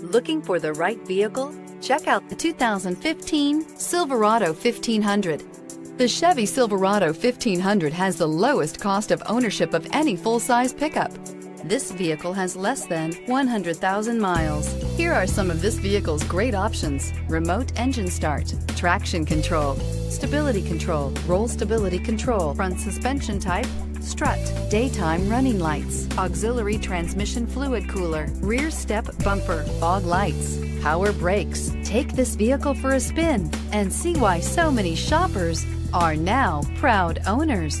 Looking for the right vehicle? Check out the 2015 Silverado 1500. The Chevy Silverado 1500 has the lowest cost of ownership of any full-size pickup. This vehicle has less than 100,000 miles. Here are some of this vehicle's great options: remote engine start, traction control, stability control, roll stability control, front suspension type, strut, daytime running lights, auxiliary transmission fluid cooler, rear step bumper, fog lights, power brakes. Take this vehicle for a spin and see why so many shoppers are now proud owners.